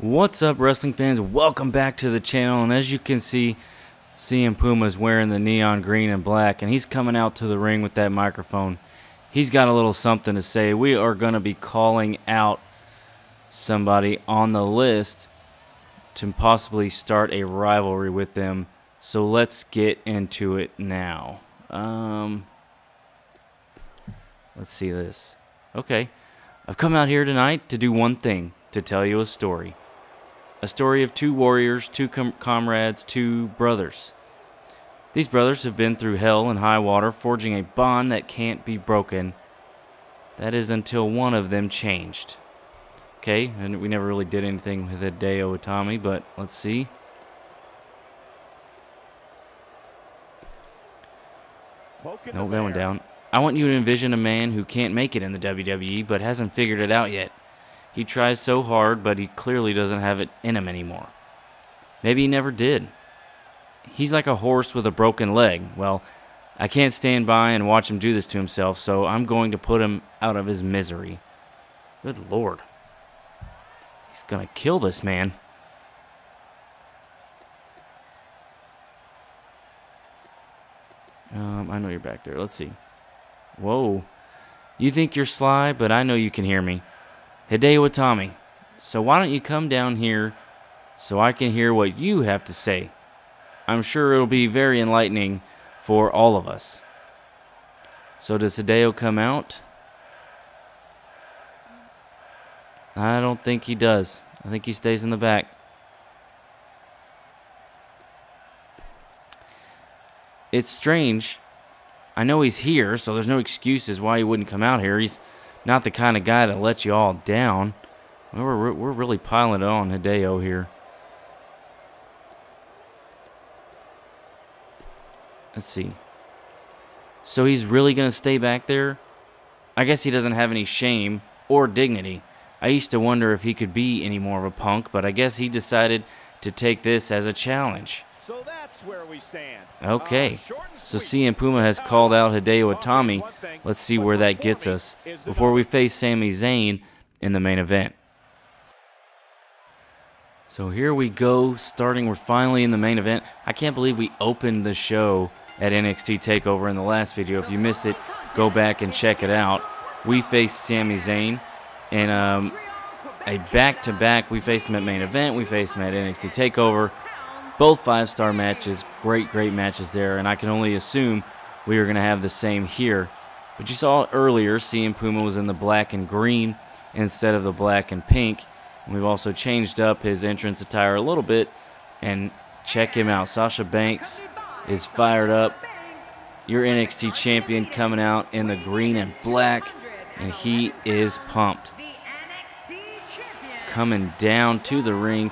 What's up, wrestling fans? Welcome back to the channel. And as you can see, CM Puma is wearing the neon green and black, and he's coming out to the ring with that microphone. He's got a little something to say. We are going to be calling out somebody on the list to possibly start a rivalry with them. So let's get into it now. Let's see this. Okay, I've come out here tonight to do one thing: to tell you a story. A story of two warriors, two comrades, two brothers. These brothers have been through hell and high water, forging a bond that can't be broken. That is until one of them changed. Okay, and we never really did anything with Hideo Itami, but let's see. No, that one down. I want you to envision a man who can't make it in the WWE, but hasn't figured it out yet. He tries so hard, but he clearly doesn't have it in him anymore. Maybe he never did. He's like a horse with a broken leg. Well, I can't stand by and watch him do this to himself, so I'm going to put him out of his misery. Good Lord. He's gonna kill this man. I know you're back there. Let's see. Whoa. You think you're sly, but I know you can hear me. Hideo Itami, so why don't you come down here so I can hear what you have to say? I'm sure it'll be very enlightening for all of us. So does Hideo come out? I don't think he does. I think he stays in the back. It's strange. I know he's here, so there's no excuses why he wouldn't come out here. He's not the kind of guy to let you all down. We're really piling on Hideo here. Let's see. So he's really going to stay back there? I guess he doesn't have any shame or dignity. I used to wonder if he could be any more of a punk, but I guess he decided to take this as a challenge. So that's where we stand. Okay, so CM Puma has called out Hideo Itami. Let's see where that gets us before we face Sami Zayn in the main event. So here we go, starting, we're finally in the main event. I can't believe we opened the show at NXT TakeOver in the last video. If you missed it, go back and check it out. We faced Sami Zayn, and a back-to-back. We faced him at main event, we faced him at NXT TakeOver. Both five-star matches, great matches there, and I can only assume we are going to have the same here. But you saw earlier, CM Puma was in the black and green instead of the black and pink. And we've also changed up his entrance attire a little bit, and check him out. Sasha Banks is fired up. Your NXT champion coming out in the green and black, and he is pumped. Coming down to the ring.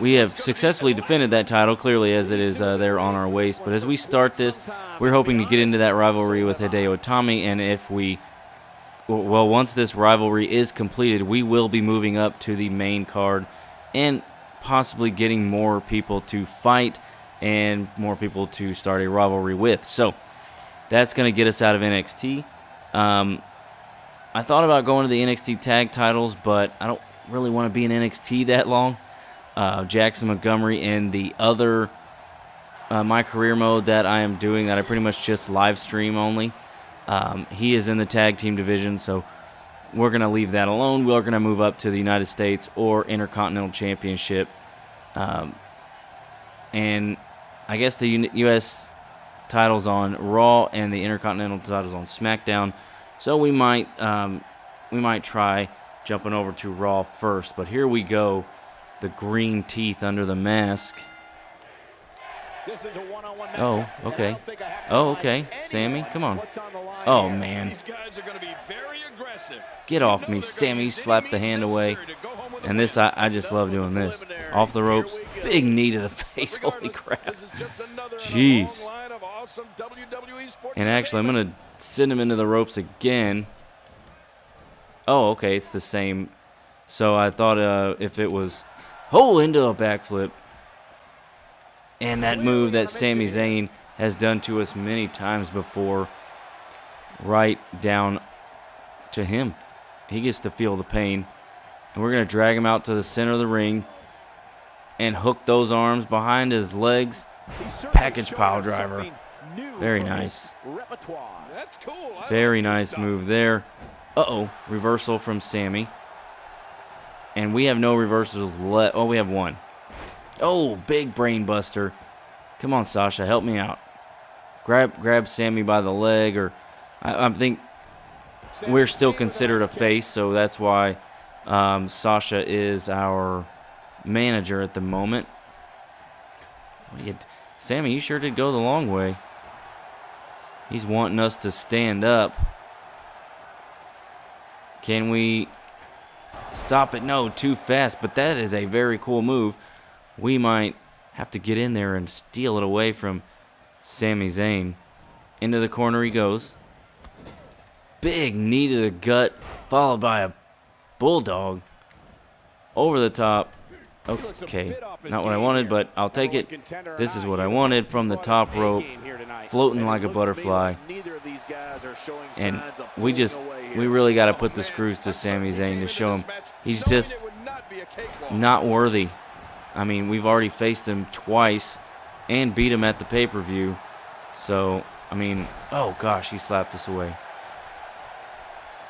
We have successfully defended that title, clearly, as it is there on our waist. But as we start this, we're hoping to get into that rivalry with Hideo Itami. And if we, well, once this rivalry is completed, we will be moving up to the main card and possibly getting more people to fight and more people to start a rivalry with. So that's going to get us out of NXT. I thought about going to the NXT tag titles, but I don't really want to be in NXT that long. Jackson Montgomery in the other my career mode that I am doing, that I pretty much just live stream only. He is in the tag team division, so we're going to leave that alone. We're going to move up to the United States or Intercontinental Championship. And I guess the U.S. title's on Raw and the Intercontinental title's on SmackDown. So we might try jumping over to Raw first, but here we go. The green teeth under the mask. Oh, okay. Oh, okay. Sammy, come on. Oh, man. Get off me, Sammy. Slap the hand away. And this, I just love doing this. Off the ropes. Big knee to the face. Holy crap. Jeez. And actually, I'm going to send him into the ropes again. Oh, okay. It's the same. So I thought if it was... Oh, into a backflip. And that move that Sami Zayn has done to us many times before, right down to him. He gets to feel the pain. And we're going to drag him out to the center of the ring and hook those arms behind his legs. Package pile driver. Very nice. Very nice move there. Uh-oh. Reversal from Sami. And we have no reversals left. Oh, we have one. Oh, big brain buster. Come on, Sasha. Help me out. Grab Sami by the leg. Or I think we're still considered a face, so that's why Sasha is our manager at the moment. Sami, you sure did go the long way. He's wanting us to stand up. Can we stop it? No, too fast, but that is a very cool move. We might have to get in there and steal it away from Sami Zayn. Into the corner he goes. Big knee to the gut, followed by a bulldog. Over the top. Okay, not what I wanted, but I'll take it. This is what I wanted from the top rope, floating like a butterfly. And we really got to put the screws to Sami Zayn to show him he's just not worthy. I mean, we've already faced him twice and beat him at the pay-per-view. So, I mean, oh gosh, he slapped us away.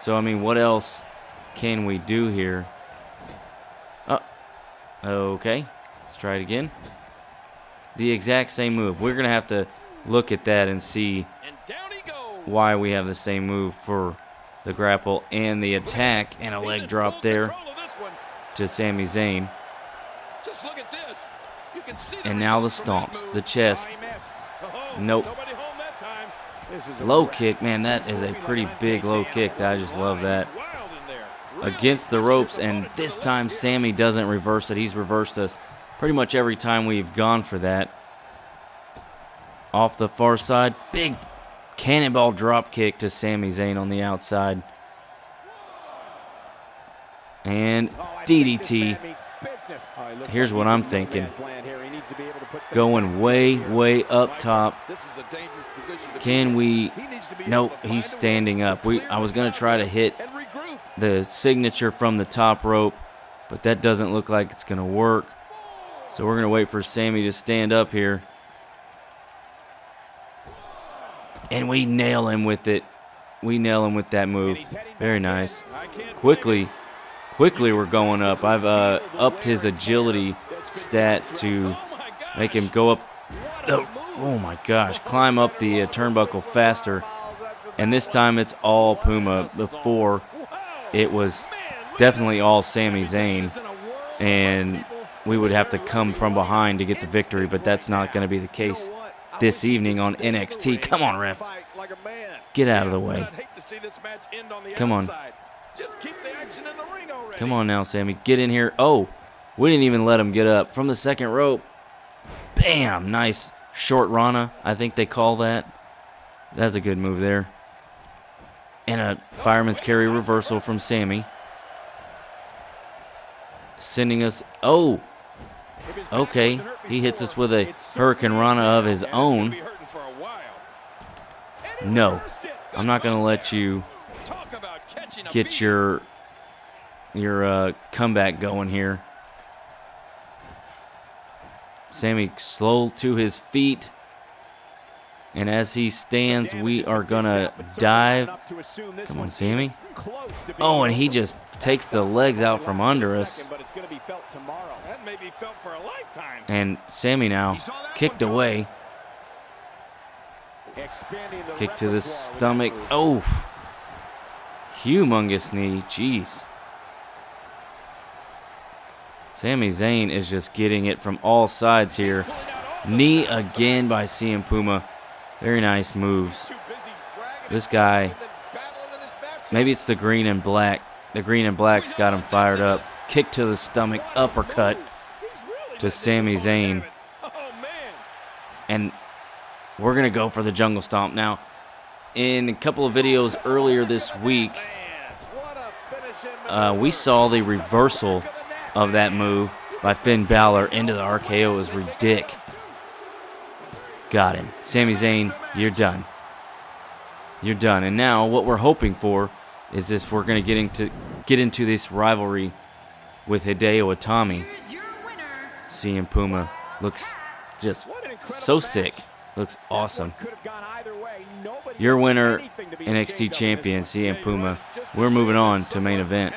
So, I mean, what else can we do here? Okay, let's try it again. The exact same move. We're going to have to look at that and see why we have the same move for the grapple and the attack, and a leg drop there to Sami Zayn. And now the stomps, the chest. Nope. Low kick, man, that is a pretty big low kick. I just love that. Against the ropes, and this time Sami doesn't reverse it. He's reversed us pretty much every time we've gone for that. Off the far side, big cannonball drop kick to Sami Zayn on the outside. And DDT. Here's what I'm thinking. Going way up top. Can we? Nope, he's standing up. I was going to try to hit the signature from the top rope, but that doesn't look like it's going to work. So we're going to wait for Sami to stand up here. And we nail him with it. We nail him with that move. Very nice. Quickly we're going up. I've upped his agility stat to make him go up. Oh my gosh, climb up the turnbuckle faster. And this time it's all Puma. Before, it was definitely all Sami Zayn. And we would have to come from behind to get the victory, but that's not going to be the case this evening on NXT. Come on, ref. Get out of the way. Come on. Just keep the action in the ring already. Come on now, Sami. Get in here. Oh, we didn't even let him get up. From the second rope. Bam. Nice short Rana, I think they call that. That's a good move there. And a fireman's carry reversal from Sami. Sending us. Oh. Okay. He hits us with a Hurricane Rana of his own. No. I'm not going to let you get your comeback going here. Sami slow to his feet, and as he stands, we are gonna dive. Come on, Sami. Oh, and he just takes the legs out from under us. And Sami now kicked away. Kick to the stomach. Oh. Humongous knee, jeez. Sami Zayn is just getting it from all sides here. Knee again by CM Puma. Very nice moves. This guy, maybe it's the green and black. The green and black's got him fired up. Kick to the stomach, uppercut to Sami Zayn. And we're going to go for the jungle stomp now. In a couple of videos earlier this week, we saw the reversal of that move by Finn Balor into the RKO. It was ridiculous. Got him. Sami Zayn, you're done. You're done. And now what we're hoping for is this. We're going to get into this rivalry with Hideo Itami. CM Puma looks just so sick. Looks awesome. Your winner, NXT champion CM Puma. We're moving on to main event.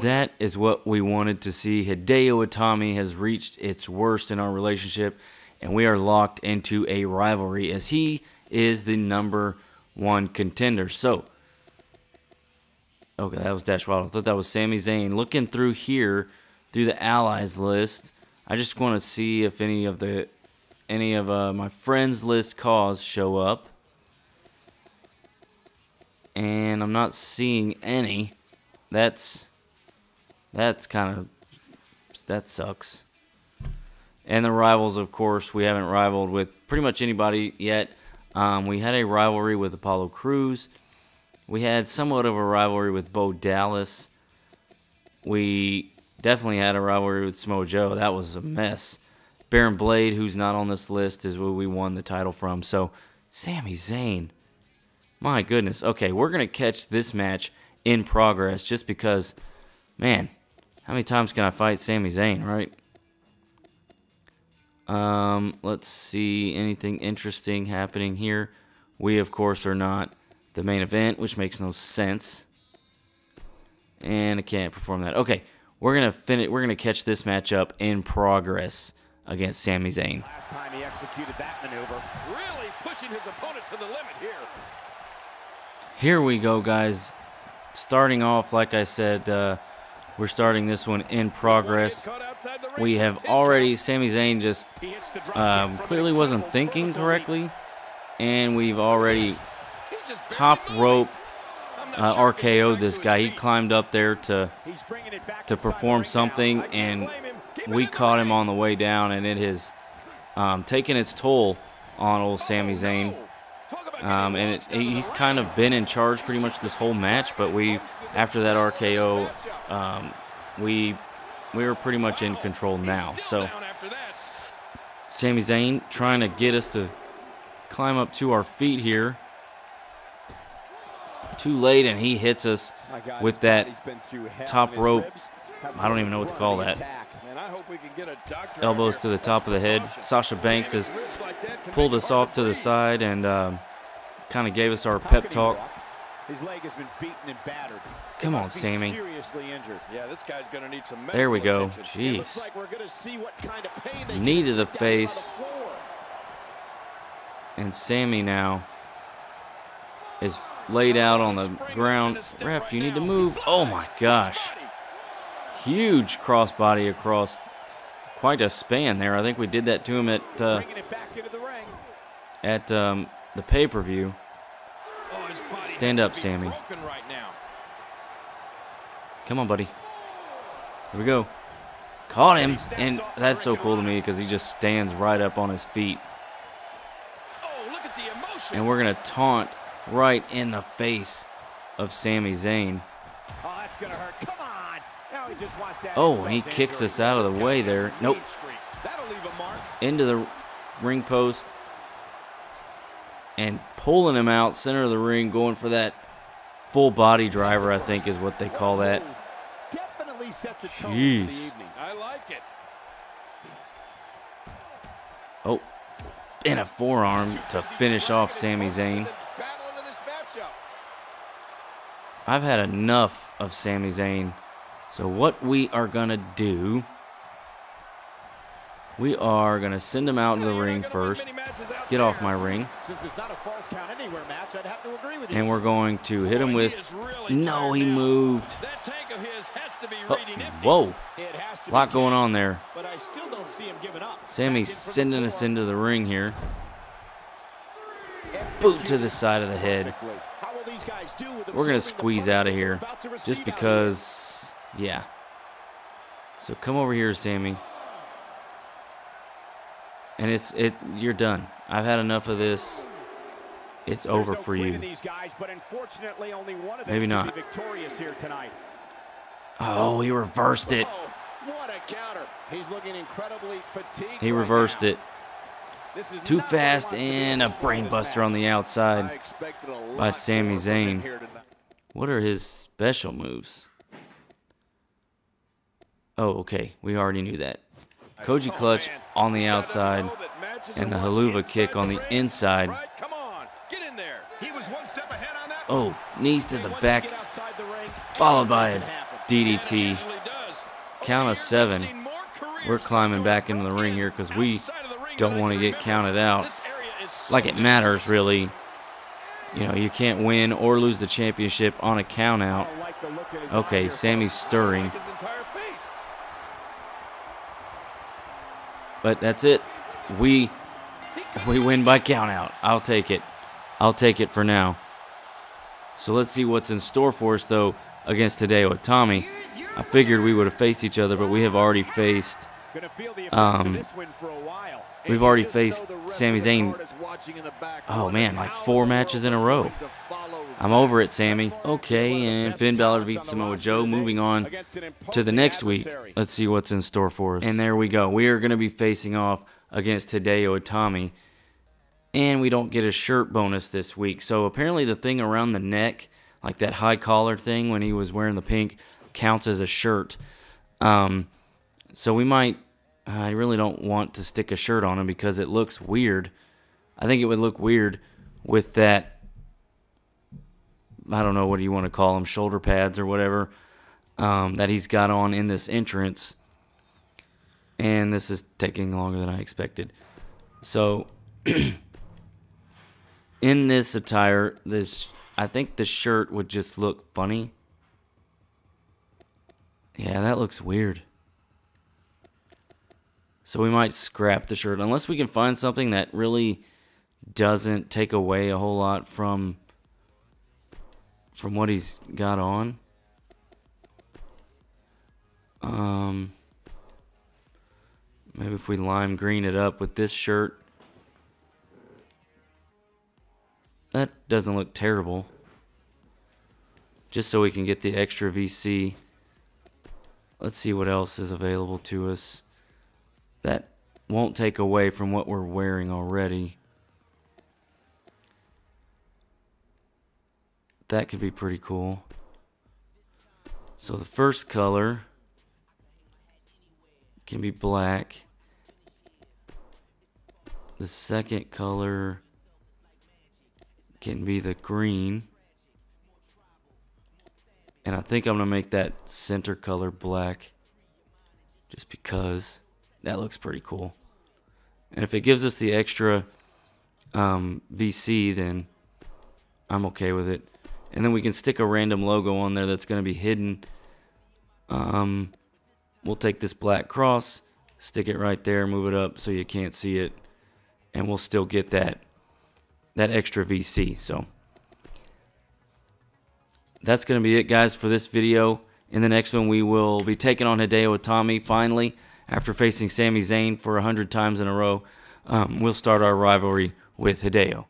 That is what we wanted to see. Hideo Itami has reached its worst in our relationship, and we are locked into a rivalry as he is the #1 contender. So, okay, that was Dash Wild. I thought that was Sami Zayn. Looking through here, through the allies list, I just want to see if any of my friends list calls show up, and I'm not seeing any. That sucks. And the rivals, of course, we haven't rivaled with pretty much anybody yet. We had a rivalry with Apollo Crews. We had somewhat of a rivalry with Bo Dallas. We definitely had a rivalry with Samoa Joe. That was a mess. Baron Blade, who's not on this list, is where we won the title from. So, Sami Zayn. My goodness. Okay, we're going to catch this match in progress just because, man, how many times can I fight Sami Zayn, right? Let's see, anything interesting happening here. We, of course, are not the main event, which makes no sense. And I can't perform that. Okay, we're gonna catch this matchup in progress against Sami Zayn. Last time he executed that maneuver, really pushing his opponent to the limit here. Here we go, guys. Starting off, like I said, we're starting this one in progress. We have already, Sami Zayn just clearly wasn't thinking correctly. And we've already top rope RKO'd this guy. He climbed up there to perform something, and we caught him on the way down, and it has taken its toll on old Sami Zayn. And he's kind of been in charge pretty much this whole match, but we, after that RKO, we were pretty much in control now. So Sami Zayn trying to get us to climb up to our feet here. Too late, and he hits us with that top rope. I don't even know what to call that. Elbows to the top of the head. Sasha Banks has pulled us off to the side and kind of gave us our pep talk. His leg has been beaten and battered. Come on, Sami. Yeah, this guy's going to need some medical. There we go. Jeez. Looks like we're going to see what kind of pain they knee to the face. And Sami now is laid out on the ground. Ref, you need to move. Oh my gosh. Huge crossbody across quite a span there. I think we did that to him at the pay-per-view. Stand up, Sami. Come on, buddy. Here we go. Caught him, and that's so cool to me because he just stands right up on his feet. And we're gonna taunt right in the face of Sami Zayn. Oh, that's gonna hurt. Come on. Now he just wants to and he kicks us out of the way there. Nope. That'll leave a mark. Into the ring post. And pulling him out, center of the ring, going for that full body driver, I think is what they call that. Definitely sets a tone for the evening. I like it. Oh, and a forearm to finish off Sami Zayn. I've had enough of Sami Zayn. So what we are going to do, we are going to send him out in the ring first. Get off my ring. And we're going to hit him with... No, he moved. Whoa. A lot going on there. Sammy's sending us into the ring here. Boot to the side of the head. We're going to squeeze out of here just because... Yeah. So come over here, Sami. And you're done. I've had enough of this. It's over for you. Maybe not. Oh, he reversed it. He reversed it. Too fast, and a brain buster on the outside by Sami Zayn. What are his special moves? Oh, okay. We already knew that. Koji Clutch on the outside and the Huluva kick on the inside. Oh, knees to the back, followed by a DDT. Count of 7. We're climbing back into the ring here because we don't want to get counted out. Like it matters, really. You know, you can't win or lose the championship on a count out. Okay, Sammy's stirring. But that's it. We win by count out. I'll take it. I'll take it for now. So let's see what's in store for us, though, against Hideo Itami. I figured we would have faced each other, but we have already faced... we've already faced Sami Zayn, oh man, like 4 matches in a row. I'm over it, Sammy. Okay, and Finn Balor beats Samoa Joe. Moving on to the next week. Let's see what's in store for us. And there we go. We are going to be facing off against Hideo Itami. And we don't get a shirt bonus this week. So apparently the thing around the neck, like that high collar thing when he was wearing the pink, counts as a shirt. So we might... I really don't want to stick a shirt on him because it looks weird. I think it would look weird with that, I don't know, what do you want to call them, shoulder pads or whatever, that he's got on in this entrance. And this is taking longer than I expected. So, in this attire, I think the shirt would just look funny. Yeah, that looks weird. So we might scrap the shirt, unless we can find something that really doesn't take away a whole lot from what he's got on. Maybe if we lime green it up with this shirt. That doesn't look terrible. Just so we can get the extra VC. Let's see what else is available to us. That won't take away from what we're wearing already. That could be pretty cool. So the first color can be black. The second color can be the green. And I think I'm going to make that center color black just because... That looks pretty cool. And if it gives us the extra VC, then I'm okay with it. And then we can stick a random logo on there that's going to be hidden. We'll take this black cross, stick it right there, move it up so you can't see it. And we'll still get that extra VC. So that's going to be it, guys, for this video. In the next one, we will be taking on Hideo Itami finally. After facing Sami Zayn for 100 times in a row, we'll start our rivalry with Hideo.